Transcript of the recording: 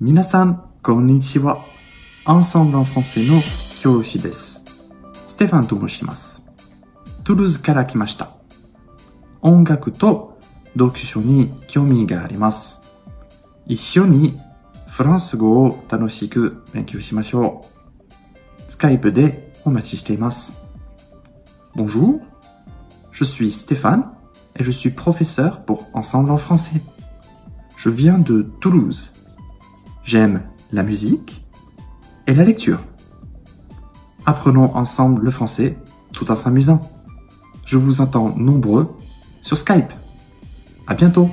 皆さん、こんにちは。Ensemble en françaisの教師です。Stéphaneと申します。Toulouseから来ました。音楽と読書に興味があります。一緒にフランス語を楽しく勉強しましょう。Skypeでお待ちしています。Bonjour, je suis Stéphane et je suis professeur pour Ensemble en français. Je viens de Toulouse.J'aime la musique et la lecture. Apprenons ensemble le français tout en s'amusant. Je vous entends nombreux sur Skype. À bientôt!